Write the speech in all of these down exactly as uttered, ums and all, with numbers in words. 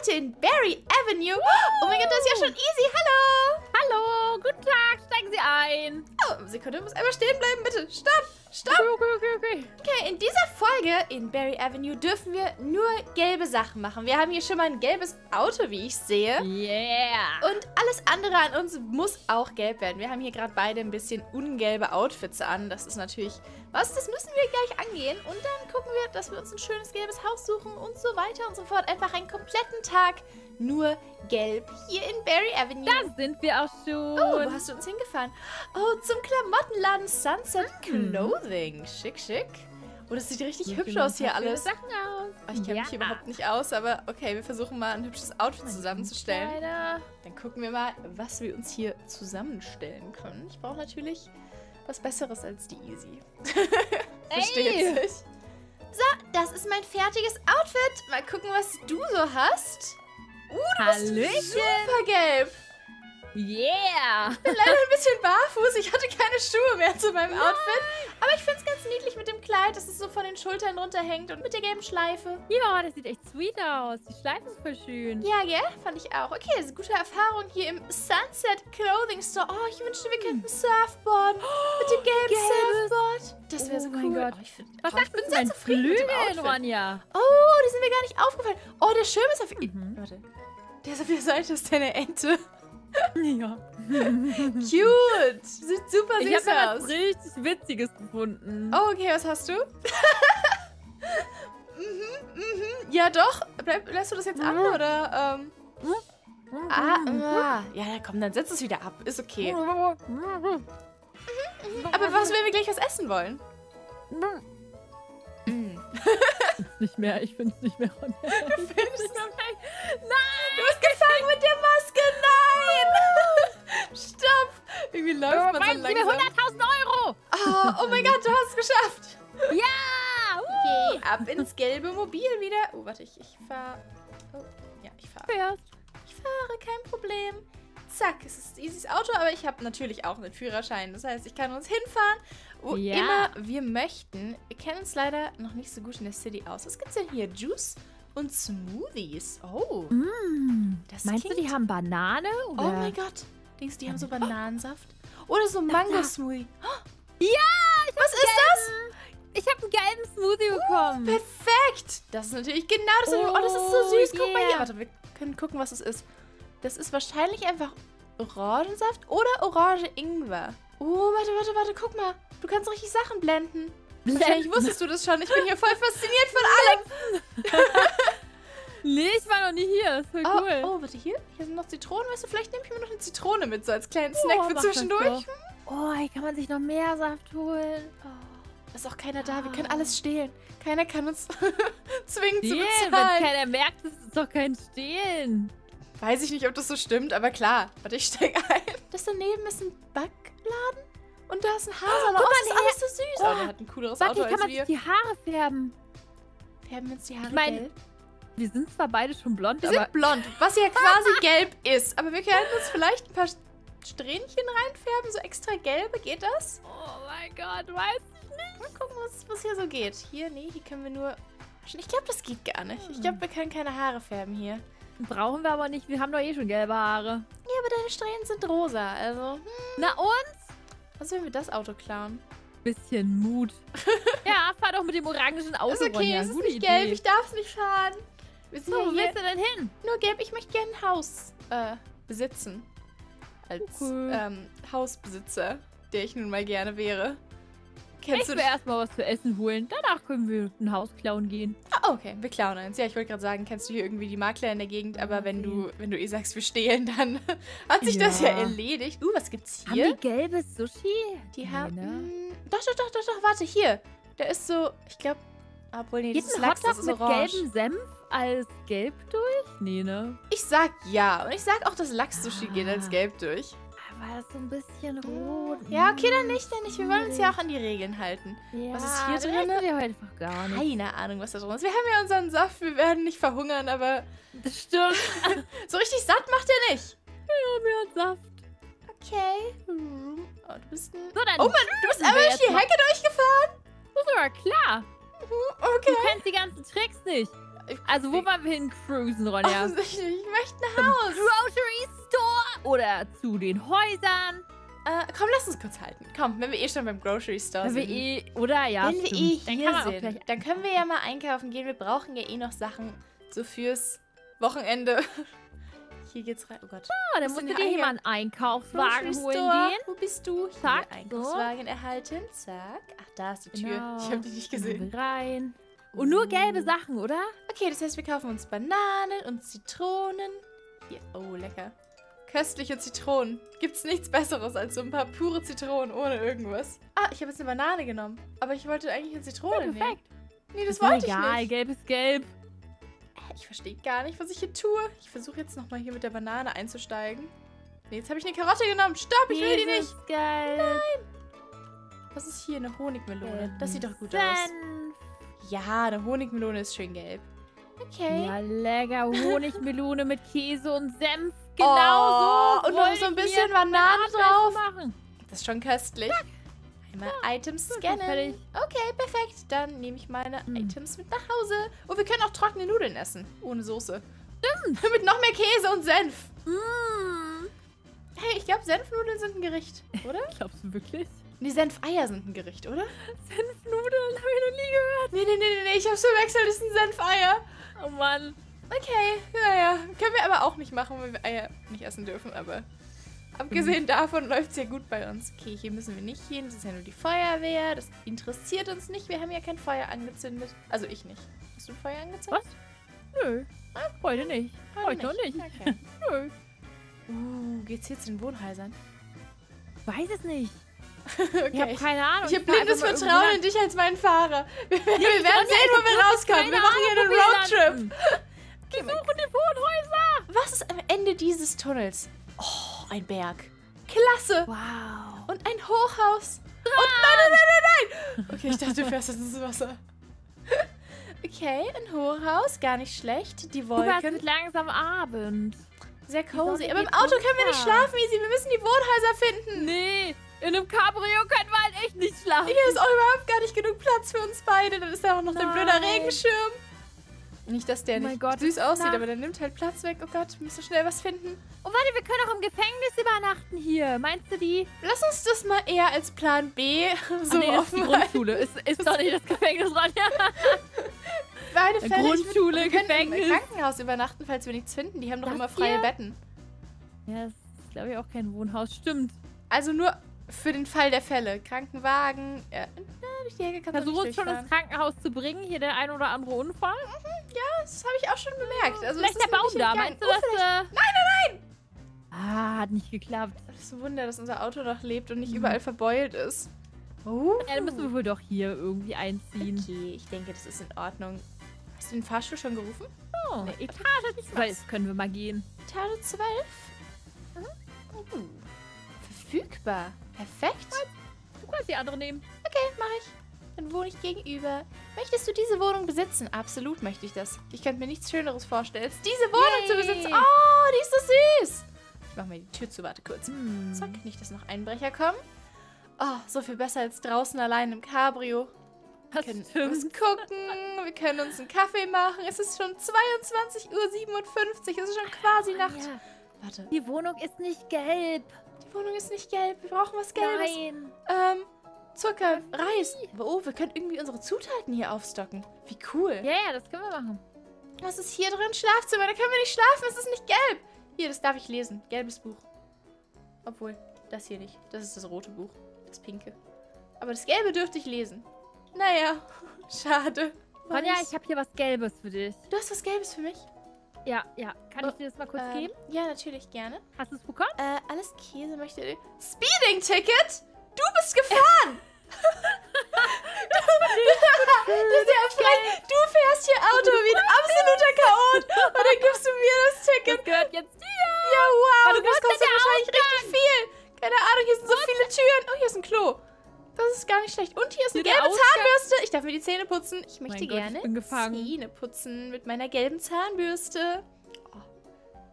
heute in Berry Avenue. Oh mein Gott, das ist ja schon easy. Hallo. Hallo. Guten Tag. Steigen Sie ein. Oh, Sekunde, muss einmal stehen bleiben, bitte. Stopp. Stopp. Okay, okay, okay. Okay, in dieser Folge in Berry Avenue dürfen wir nur gelbe Sachen machen. Wir haben hier schon mal ein gelbes Auto, wie ich sehe. Yeah. Und alles andere an uns muss auch gelb werden. Wir haben hier gerade beide ein bisschen ungelbe Outfits an. Das ist natürlich was, das müssen wir gleich angehen. Und dann gucken wir, dass wir uns ein schönes gelbes Haus suchen und so weiter und so fort. Einfach einen kompletten Tag nur gelb hier in Berry Avenue. Da sind wir auch schon. Oh, wo hast du uns hingefahren? Oh, zum Klamottenladen Sunset mm. Clothing. Schick, schick. Oh, das sieht richtig ich hübsch aus hier alles. Sachen aus. Oh, ich kenne ja. mich hier überhaupt nicht aus, aber okay, wir versuchen mal ein hübsches Outfit zusammenzustellen. Leider. Dann gucken wir mal, was wir uns hier zusammenstellen können. Ich brauche natürlich was Besseres als die Easy. Versteht sich. So, das ist mein fertiges Outfit. Mal gucken, was du so hast. Uh, du Hallöchen. Bist super gelb. Yeah. Ich bin leider ein bisschen barfuß. Ich hatte keine Schuhe mehr zu meinem Nein. Outfit. Aber ich finde es ganz niedlich mit dem Kleid, dass es so von den Schultern runterhängt und mit der gelben Schleife. Ja, das sieht echt sweet aus. Die Schleife ist voll schön. Ja, gell? Fand ich auch. Okay, das ist eine gute Erfahrung hier im Sunset Clothing Store. Oh, ich wünschte, wir könnten Surfboarden. Oh, mit dem gelben Gelbes. Surfboard. Das wäre oh so cool. Gott. Oh, ich find, was sagt denn dein Flügel, Ronja? Oh, die sind mir gar nicht aufgefallen. Oh, der Schirm ist auf... Mhm. Warte. Der ist auf der Seite, das ist deine Ente. Ja. Cute. Sieht super süß aus. Ich habe was richtig Witziges gefunden. Oh, okay, was hast du? mhm, mhm. Ja, doch. Bleib, lässt du das jetzt mhm. an, oder? Ähm? Mhm. Ah, ah. Ja, komm, dann setz es wieder ab. Ist okay. Mhm, mhm. Aber was, wenn wir gleich was essen wollen? Mhm. Nicht mehr, ich find's nicht mehr. Du findest nicht mehr. Nein! Du bist gefangen mit der Maske! Nein! Stopp! Irgendwie läuft oh, man so langsam. Wir hunderttausend Euro! Oh, oh mein Gott, du hast es geschafft! Ja! Uh. Okay, ab ins gelbe Mobil wieder. Oh, warte, ich, ich fahre. Oh, ja, ich fahre. Ja. Ich fahre, kein Problem. Zack, es ist Easys Auto, aber ich habe natürlich auch einen Führerschein. Das heißt, ich kann uns hinfahren, wo ja. immer wir möchten. Wir kennen uns leider noch nicht so gut in der City aus. Was gibt's denn hier? Juice und Smoothies. Oh. Mm. Das Meinst klingt... du, die haben Banane? Oder? Oh mein Gott. Denkst du, die haben so Bananensaft? Oder so Mango-Smoothie. Ja! Ich Was ist gelben. das? Ich habe einen gelben Smoothie bekommen. Uh, perfekt. Das ist natürlich genau das. Oh, oh das ist so süß. Yeah. Guck mal hier. Warte, wir können gucken, was es ist. Das ist wahrscheinlich einfach Orangensaft oder Orange-Ingwer. Oh, warte, warte, warte, guck mal. Du kannst richtig Sachen blenden. blenden. Wahrscheinlich wusstest du das schon. Ich bin hier voll fasziniert von allem. Nee, ich war noch nie hier. Das ist voll oh, cool. Oh, warte, hier? Hier sind noch Zitronen. Weißt du, vielleicht nehme ich mir noch eine Zitrone mit, so als kleinen Snack oh, für zwischendurch. So. Oh, hier kann man sich noch mehr Saft holen. Oh. Ist auch keiner da, wir können alles stehlen. Keiner kann uns zwingen Stehlen, zu bezahlen. Wenn keiner merkt, ist es doch kein Stehlen. Weiß ich nicht, ob das so stimmt, aber klar. Warte, ich steig ein. Das daneben ist ein Backladen und da ist ein Haarsalon. Oh, das ist alles so süß. Oh, der hat ein cooleres Bucky, Auto als wir. Kann man sich die Haare färben? Färben wir uns die Haare ich mein, gelb? Wir sind zwar beide schon blond, wir aber... Wir sind blond, was ja quasi gelb ist. Aber wir können uns vielleicht ein paar Strähnchen reinfärben, so extra gelbe. Geht das? Oh mein Gott, weiß ich nicht. Mal gucken, was, was hier so geht. Hier, nee, hier können wir nur... Ich glaube, das geht gar nicht. Ich glaube, wir können keine Haare färben hier. Brauchen wir aber nicht. Wir haben doch eh schon gelbe Haare. Ja, aber deine Strähnen sind rosa. Also, hm. Na und? Was, wenn wir das Auto klauen? Bisschen Mut. Ja, fahr doch mit dem orangen Auto. Ist okay, es ist nicht Idee. gelb. Ich darf es nicht fahren. Wir sind so, wo hier willst du denn hin? Nur gelb. Ich möchte gerne ein Haus äh, besitzen. Als okay. ähm, Hausbesitzer, der ich nun mal gerne wäre. Kennst ich will erstmal was zu essen holen. Danach können wir ein Haus klauen gehen. Ah, okay. Wir klauen eins. Ja, ich wollte gerade sagen, kennst du hier irgendwie die Makler in der Gegend? Aber okay. wenn du wenn du eh sagst, wir stehlen, dann hat sich ja. das ja erledigt. Uh, was gibt's hier? Haben die gelbe Sushi? Die nee, haben... Ne? Doch, doch, doch, doch, doch. Warte, hier. Da ist so... Ich glaube... Obwohl, nee, geht das ist Lachs, das ist mit orange. gelbem Senf als gelb durch? Nee, ne? Ich sag ja. Und ich sag auch, dass Lachs-Sushi ah. geht als gelb durch. War das so ein bisschen rot? Ja, okay, dann nicht, dann nicht. Wir wollen uns ja auch an die Regeln halten. Ja, was ist hier drin? Wir heute einfach gar nicht. Keine Ahnung, was da drin ist. Wir haben ja unseren Saft, wir werden nicht verhungern, aber... Das stimmt. So richtig satt macht er nicht. Wir haben ja Saft. Okay. Oh, du bist ein... So, dann oh Mann, du bist aber durch die Hecke durchgefahren? Das ist aber klar. Mhm, okay. Du kennst die ganzen Tricks nicht. Also, wo wollen wir hin cruisen, Ronja? Oh, ich, ich möchte ein Haus. Zum Grocery Store oder zu den Häusern. Äh, komm, lass uns kurz halten. Komm, wenn wir eh schon beim Grocery Store wenn sind. Wir eh, oder? Ja, wenn stimmt. wir eh dann hier sind, gleich, dann können wir ja mal einkaufen gehen. Wir brauchen ja eh noch Sachen so fürs Wochenende. Hier geht's rein. Oh Gott. Ah, dann musst du dir hier mal einen Einkaufswagen holen gehen. Wo bist du? Zack. Hier, Einkaufswagen so. erhalten. Zack. Ach, da ist die Tür. Genau. Ich habe die nicht gesehen. Rein. Und nur gelbe Sachen, oder? Okay, das heißt, wir kaufen uns Bananen und Zitronen. Hier. Oh, lecker. Köstliche Zitronen. Gibt's nichts Besseres als so ein paar pure Zitronen ohne irgendwas. Ah, ich habe jetzt eine Banane genommen. Aber ich wollte eigentlich eine Zitrone ja, perfekt. nehmen. Nee, das, das wollte ich egal. nicht. Gelb ist gelb. Ich verstehe gar nicht, was ich hier tue. Ich versuche jetzt nochmal hier mit der Banane einzusteigen. Nee, jetzt habe ich eine Karotte genommen. Stopp, ich Jesus will die nicht. Geil. Nein. Was ist hier? Eine Honigmelone. Das sieht doch gut Senf. aus. Ja, eine Honigmelone ist schön gelb. Okay. Ja, lecker. Honigmelone mit Käse und Senf. Genau oh, so. Und noch so ein bisschen Banane drauf. Machen. Das ist schon köstlich. Zack. Einmal ja, Items scannen. Okay, perfekt. Dann nehme ich meine hm. Items mit nach Hause. Und wir können auch trockene Nudeln essen. Ohne Soße. Stimmt. Mit noch mehr Käse und Senf. Mm. Hey, ich glaube, Senfnudeln sind ein Gericht, oder? Glaubst du wirklich? Nee, Senfeier sind ein Gericht, oder? Senfnudeln habe ich noch nie gehört. Nee, nee, nee, nee, nee. Ich habe es verwechselt. Das sind Senfeier. Oh Mann. Okay, naja. Können wir aber auch nicht machen, weil wir Eier nicht essen dürfen, aber... Abgesehen davon läuft es ja gut bei uns. Okay, hier müssen wir nicht hin. Das ist ja nur die Feuerwehr. Das interessiert uns nicht. Wir haben ja kein Feuer angezündet. Also ich nicht. Hast du ein Feuer angezündet? Was? Nö. Ah, heute nicht. Heute, heute noch nicht. nicht. Okay. Nö. Uh, geht's hier zu den Wohnhäusern? Ich weiß es nicht. Okay. Ich habe keine Ahnung. Ich habe blindes Vertrauen in dich als meinen Fahrer. Wir, ja, wir werden sehen, wo wir rauskommen. Wir machen hier einen Roadtrip. Wir suchen die Wohnhäuser. Was ist am Ende dieses Tunnels? Oh. Ein Berg. Klasse. Wow. Und ein Hochhaus. Dran. Und nein, nein, nein, nein, nein. Okay, ich dachte, du fährst jetzt ins Wasser. Okay, ein Hochhaus. Gar nicht schlecht. Die Wolken. Es wird langsam Abend. Sehr cozy. Aber im Auto können wir nicht schlafen, Easy. Wir müssen die Wohnhäuser finden. Nee, in einem Cabrio können wir halt echt nicht schlafen. Hier ist auch überhaupt gar nicht genug Platz für uns beide. Dann ist da auch noch der blöde Regenschirm. Nicht, dass der oh nicht Gott, süß aussieht, Nacht. aber der nimmt halt Platz weg. Oh Gott, wir müssen schnell was finden. Oh, warte, wir können auch im Gefängnis übernachten hier. Meinst du die? Lass uns das mal eher als Plan B so oh, nee, das ist die Grundschule. Ist, ist doch nicht das Gefängnis, Ronja. Beide Fälle. Grundschule, wir Gefängnis. Im Krankenhaus übernachten, falls wir nichts finden. Die haben doch das immer freie hier? Betten. Ja, das ist, glaube ich, auch kein Wohnhaus. Stimmt. Also nur für den Fall der Fälle. Krankenwagen. Ja. Versuch uns schon ins Krankenhaus zu bringen. Hier der ein oder andere Unfall. Mhm, ja, das habe ich auch schon bemerkt. Also, vielleicht das ist der Baum da. Meinst du, oh, dass, äh... Nein, nein, nein! Ah, hat nicht geklappt. Das ist ein Wunder, dass unser Auto noch lebt und nicht mhm. überall verbeult ist. Oh. Ja, dann müssen wir wohl doch hier irgendwie einziehen. Okay, ich denke, das ist in Ordnung. Hast du den Fahrstuhl schon gerufen? Oh, nee, Etage zwölf können wir mal gehen. Etage zwölf? Mhm. Oh. Verfügbar. Perfekt. Du kannst die andere nehmen. Okay, mach ich. Dann wohne ich gegenüber. Möchtest du diese Wohnung besitzen? Absolut möchte ich das. Ich könnte mir nichts Schöneres vorstellen, als diese Wohnung Yay. zu besitzen. Oh, die ist so süß. Ich mach mir die Tür zu, warte kurz. Mm. Zack, nicht, dass noch Einbrecher kommen. Oh, so viel besser als draußen allein im Cabrio. Wir können uns gucken, wir können uns einen Kaffee machen. Es ist schon zweiundzwanzig Uhr siebenundfünfzig, es ist schon quasi ah, Nacht. Ja. Warte. Die Wohnung ist nicht gelb. Die Wohnung ist nicht gelb, wir brauchen was Gelbes. Nein. Ähm... Zucker, Reis. Oh, wir können irgendwie unsere Zutaten hier aufstocken. Wie cool. Ja, ja, das können wir machen. Was ist hier drin? Schlafzimmer. Da können wir nicht schlafen. Es ist nicht gelb. Hier, das darf ich lesen. Gelbes Buch. Obwohl, das hier nicht. Das ist das rote Buch. Das pinke. Aber das gelbe dürfte ich lesen. Naja, schade. Ronja, ich habe hier was Gelbes für dich. Du hast was Gelbes für mich? Ja, ja. Kann ich oh, dir das mal kurz äh, geben? Ja, natürlich gerne. Hast du es bekommen? Äh, alles Käse möchte ich... Speeding-Ticket? Du bist gefahren! Du, das ist ja frech. Du fährst hier Auto wie ein absoluter Chaot und dann gibst du mir das Ticket. Das gehört jetzt dir! Ja, wow, du das kostet wahrscheinlich richtig viel. Keine Ahnung, hier sind so viele Türen. Oh, hier ist ein Klo. Das ist gar nicht schlecht. Und hier ist eine gelbe Zahnbürste. Ich darf mir die Zähne putzen. Ich möchte gerne Zähne putzen mit meiner gelben Zahnbürste.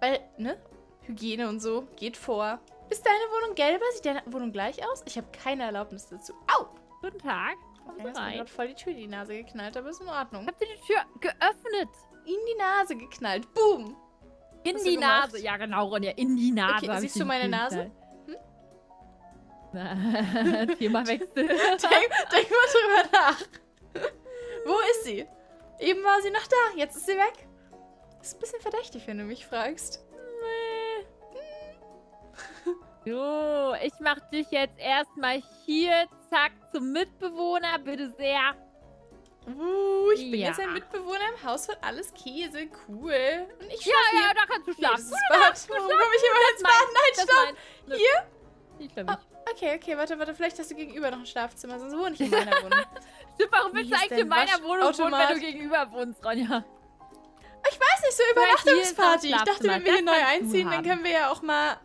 Weil, ne? Hygiene und so geht vor. Ist deine Wohnung gelber? Sieht deine Wohnung gleich aus? Ich habe keine Erlaubnis dazu. Au! Guten Tag. Ich habe mir gerade voll die Tür in die Nase geknallt, aber ist in Ordnung. Habt ihr die Tür geöffnet? in die Nase geknallt. Boom! In Hast die Nase. Ja, genau, Ronja. In die Nase. Okay, siehst du meine Nase? Hm? Themawechsel. denk, denk mal drüber nach. Wo ist sie? Eben war sie noch da. Jetzt ist sie weg. Ist ein bisschen verdächtig, wenn du mich fragst. So, ich mach dich jetzt erstmal hier, zack, zum Mitbewohner, bitte sehr. Uh, ich bin ja. jetzt ein Mitbewohner im Haus von alles Käse, cool. Und ich ja, ja, hier. da kannst du schlafen. Nee, das Warum komme ich immer ins Bad? Nein, stopp. Hier? Ich glaube nicht. Oh, okay, okay, warte, warte, vielleicht hast du gegenüber noch ein Schlafzimmer, sonst wohne ich in meiner Wohnung. Stimmt, warum willst du eigentlich in meiner Wohnung wohnen, wenn du gegenüber wohnst, Ronja? Ich weiß nicht, so Übernachtungsparty. Ich dachte, wenn wir hier neu einziehen, dann können wir ja auch mal...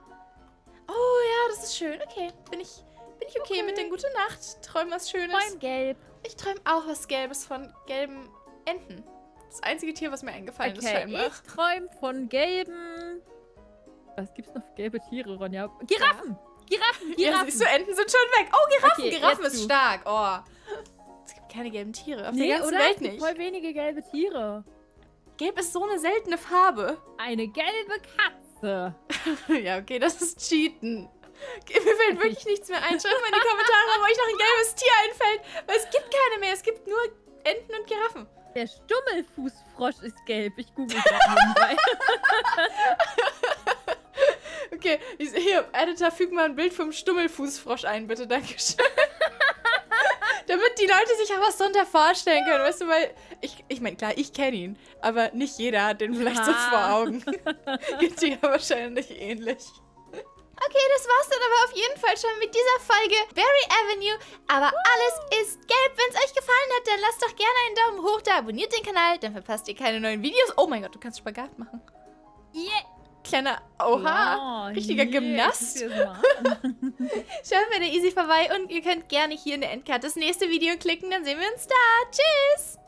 Oh ja, das ist schön. Okay, bin ich, bin ich okay, okay mit den Gute Nacht? Träum was Schönes. Träum gelb. Ich träume auch was Gelbes von gelben Enten. Das einzige Tier, was mir eingefallen okay, ist scheinbar. Ich träume von gelben... Was gibt's noch für gelbe Tiere, Ronja? Giraffen! Ja. Giraffen! Giraffen! Ja, siehst du, Enten sind schon weg. Oh, Giraffen! Okay, Giraffen ist du. stark. Oh. Es gibt keine gelben Tiere. Auf nee, der ganzen oder? Welt nicht. Voll wenige gelbe Tiere. Gelb ist so eine seltene Farbe. Eine gelbe Katze. Ja, okay, das ist Cheaten. Okay, mir fällt wirklich nichts mehr ein. Schreibt mal in die Kommentare, wo euch noch ein gelbes Tier einfällt. Weil es gibt keine mehr. Es gibt nur Enten und Giraffen. Der Stummelfußfrosch ist gelb. Ich google da nebenbei. Okay, hier, Editor, füg mal ein Bild vom Stummelfußfrosch ein, bitte. Dankeschön. Damit die Leute sich auch was darunter vorstellen können, weißt du, weil... Ich, ich meine, klar, ich kenne ihn, aber nicht jeder hat den vielleicht ah. so vor Augen. Geht ja wahrscheinlich ähnlich. Okay, das war's dann aber auf jeden Fall schon mit dieser Folge Berry Avenue. Aber alles ist gelb. Wenn es euch gefallen hat, dann lasst doch gerne einen Daumen hoch da, abonniert den Kanal, dann verpasst ihr keine neuen Videos. Oh mein Gott, du kannst Spagat machen. Yeah! Kleiner Oha, wow, richtiger yeah, Gymnast. Schaut bei der Easy vorbei und ihr könnt gerne hier in der Endcard das nächste Video klicken, dann sehen wir uns da. Tschüss!